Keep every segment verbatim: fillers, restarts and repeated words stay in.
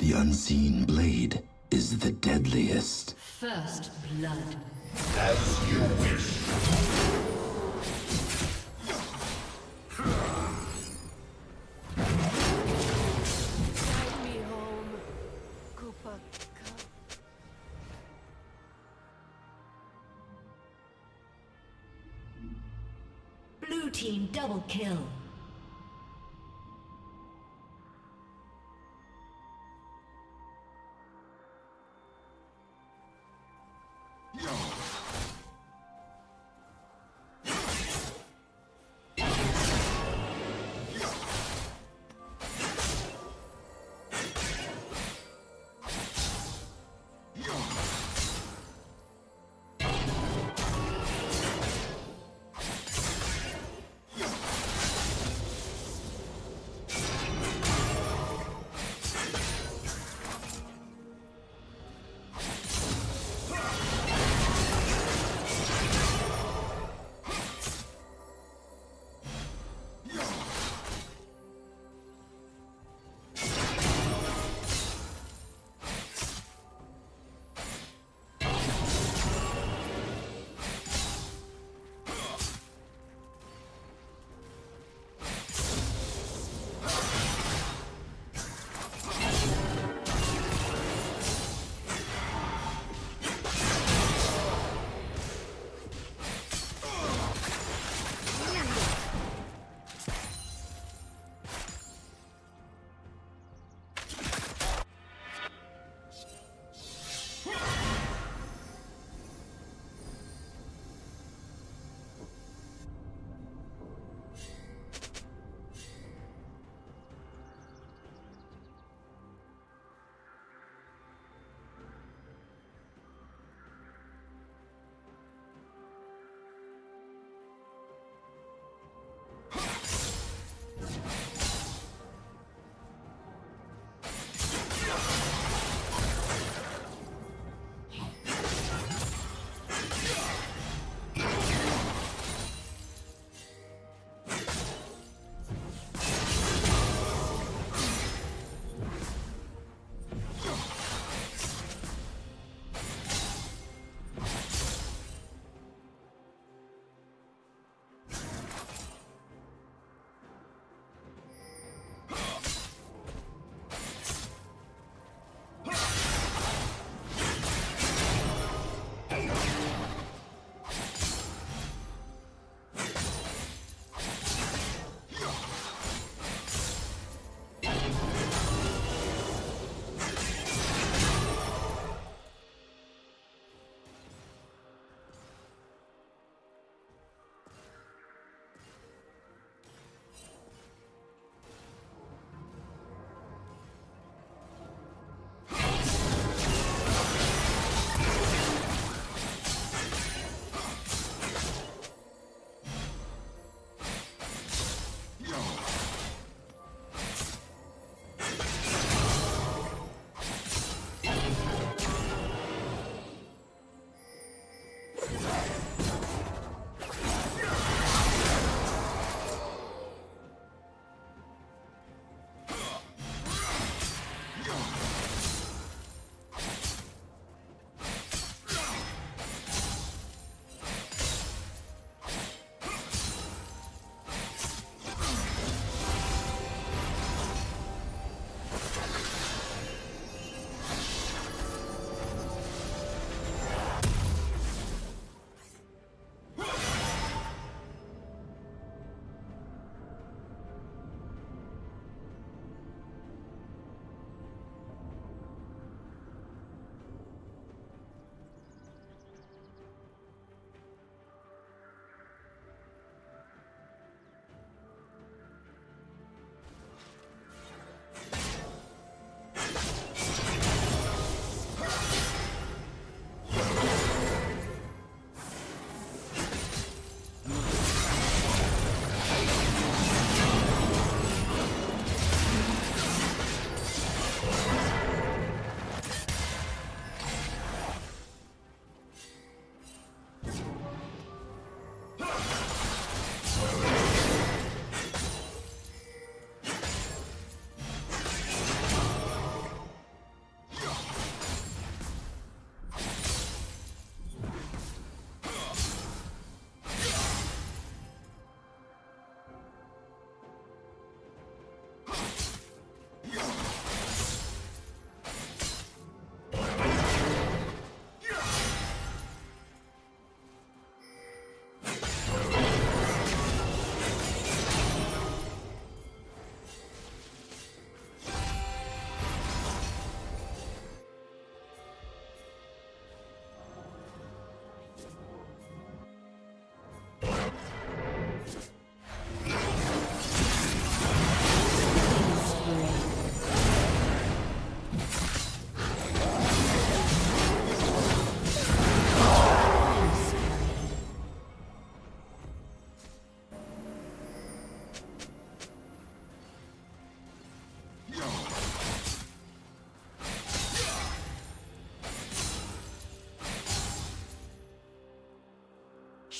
The unseen blade is the deadliest. First blood. As you wish. Team double kill.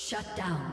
Shut down.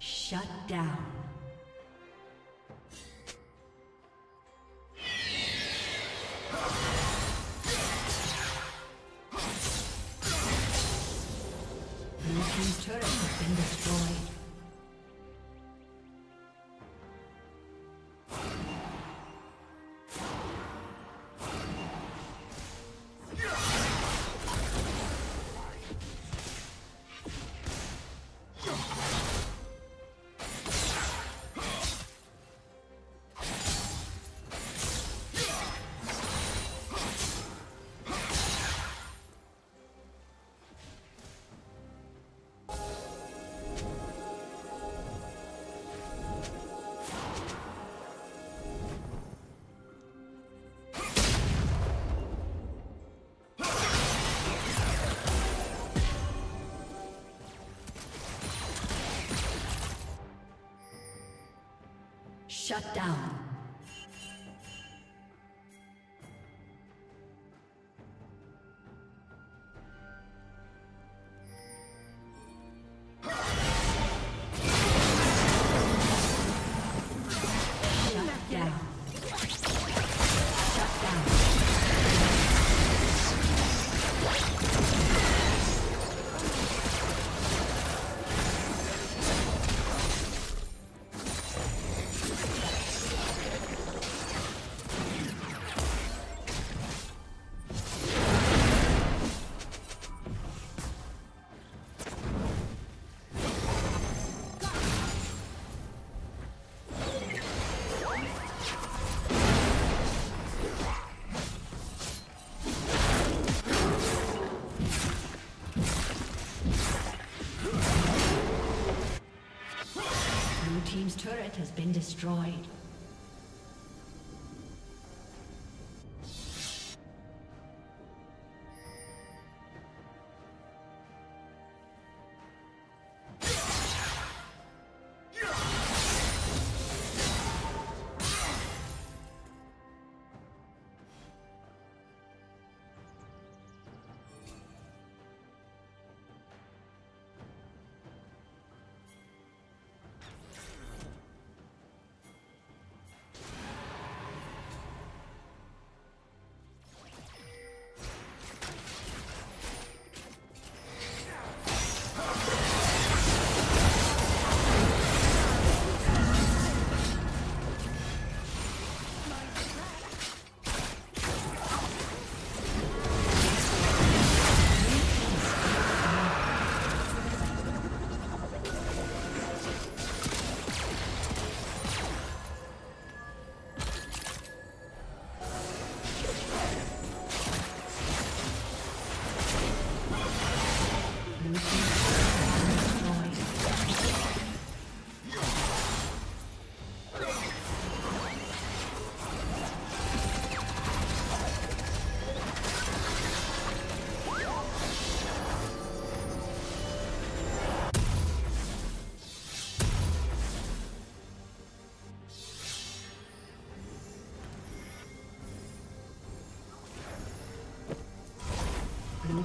Shut down. Blue team's turret has been destroyed. Shut down. Turret has been destroyed. Blue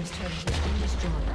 team's turret has been destroyed.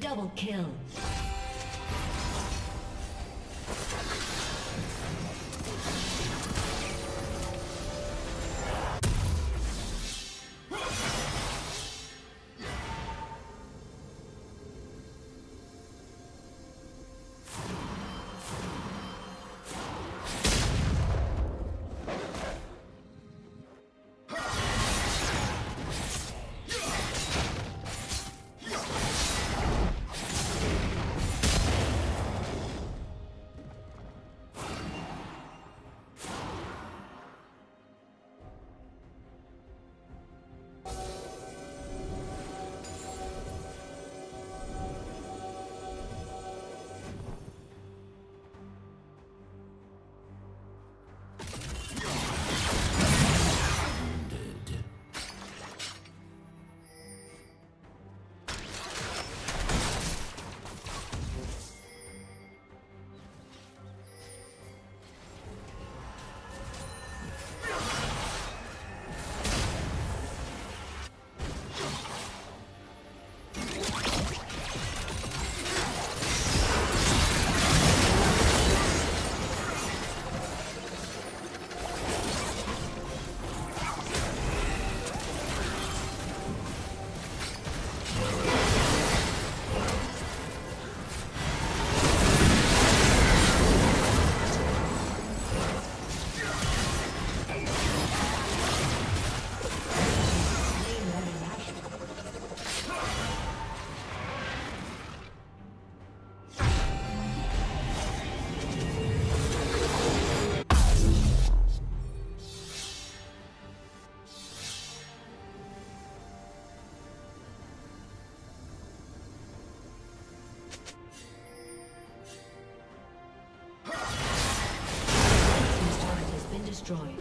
Double kill. destroyed.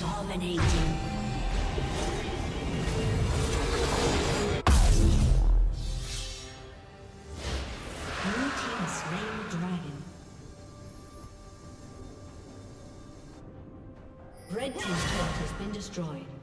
Dominating. Destroyed.